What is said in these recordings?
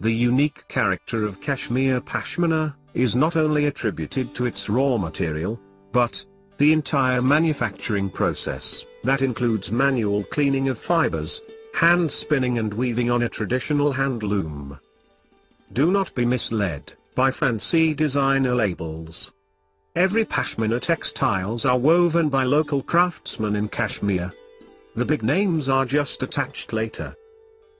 The unique character of Kashmir Pashmina is not only attributed to its raw material, but the entire manufacturing process, that includes manual cleaning of fibers, hand spinning and weaving on a traditional hand loom. Do not be misled by fancy designer labels. Every Pashmina textiles are woven by local craftsmen in Kashmir. The big names are just attached later.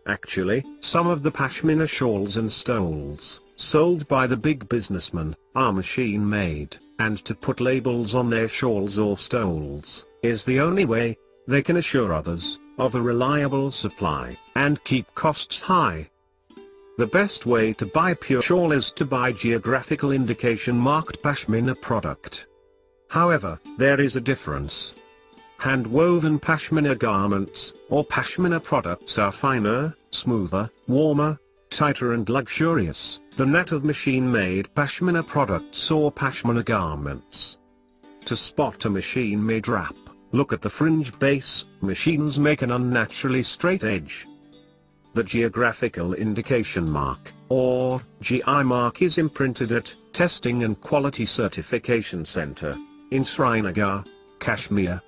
Actually, some of the Pashmina shawls and stoles, sold by the big businessmen, are machine made, and to put labels on their shawls or stoles is the only way they can assure others of a reliable supply and keep costs high. The best way to buy pure shawl is to buy geographical indication marked Pashmina product. However, there is a difference. Hand-woven Pashmina garments or Pashmina products are finer, smoother, warmer, tighter and luxurious than that of machine-made Pashmina products or Pashmina garments. To spot a machine-made wrap, look at the fringe base. Machines make an unnaturally straight edge. The geographical indication mark, or GI mark, is imprinted at Testing and Quality Certification Center in Srinagar, Kashmir.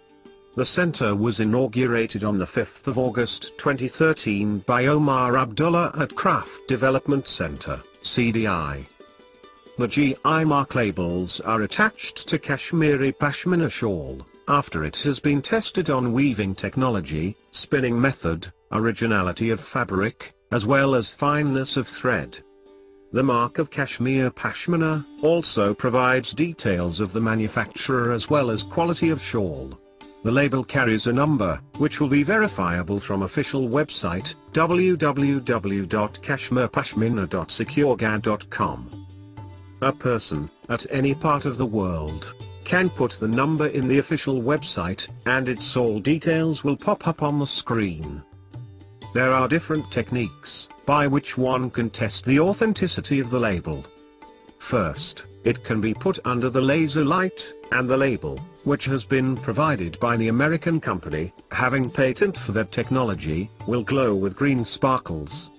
The center was inaugurated on the 5th of August 2013 by Omar Abdullah at Craft Development Center, CDI. The GI mark labels are attached to Kashmiri Pashmina shawl, after it has been tested on weaving technology, spinning method, originality of fabric, as well as fineness of thread. The mark of Kashmir Pashmina also provides details of the manufacturer as well as quality of shawl. The label carries a number, which will be verifiable from official website, www.kashmirpashmina.securegad.com. A person, at any part of the world, can put the number in the official website, and its all details will pop up on the screen. There are different techniques by which one can test the authenticity of the label. First, it can be put under the laser light, and the label, which has been provided by the American company, having patent for that technology, will glow with green sparkles.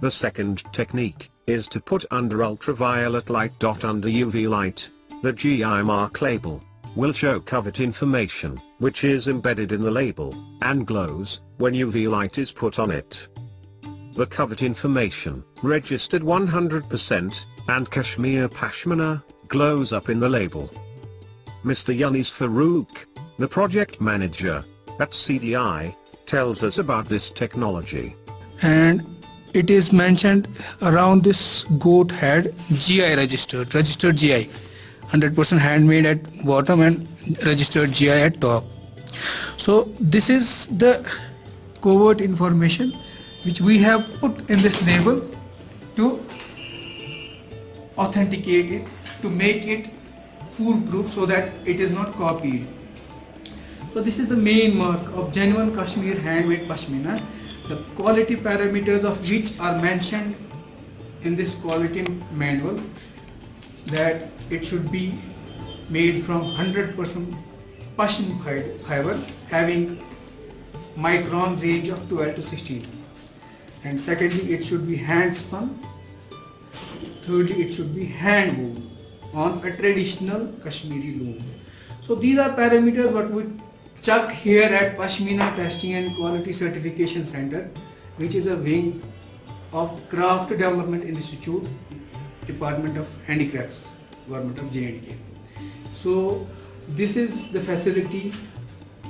The second technique is to put under ultraviolet light. Under UV light, the GI mark label will show covert information, which is embedded in the label, and glows when UV light is put on it. The covert information, registered 100%, and Kashmir Pashmina, glows up in the label. Mr. Yannis Farouk, the project manager at CDI, tells us about this technology. And it is mentioned around this goat head, GI registered GI, 100% handmade at bottom and registered GI at top. So this is the covert information which we have put in this label to authenticate it, to make it foolproof so that it is not copied. So this is the main mark of genuine Kashmir handmade Pashmina. The quality parameters of which are mentioned in this quality manual, that it should be made from 100% Pashmina fiber, having micron range of 12 to 16. And secondly, it should be hand spun. Thirdly, it should be hand woven on a traditional Kashmiri loom. So these are parameters what we check here at Pashmina Testing and Quality Certification Center, which is a wing of Craft Development Institute, Department of Handicrafts, Government of J&K. So this is the facility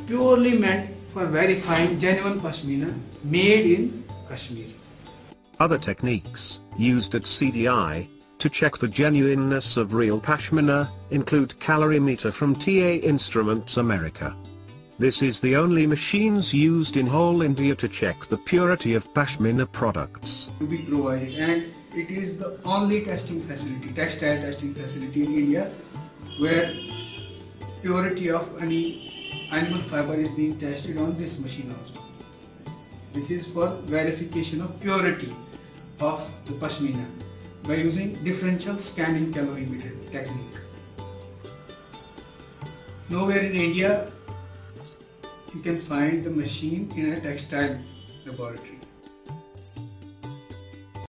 purely meant for verifying genuine Pashmina made in Kashmir. Other techniques used at CDI to check the genuineness of real Pashmina include calorimeter from TA Instruments America. This is the only machines used in whole India to check the purity of Pashmina products. To be provided, and it is the only testing facility, textile testing facility in India, where purity of any animal fiber is being tested on this machine also. This is for verification of purity of the Pashmina by using differential scanning calorimeter technique. Nowhere in India you can find the machine in a textile laboratory.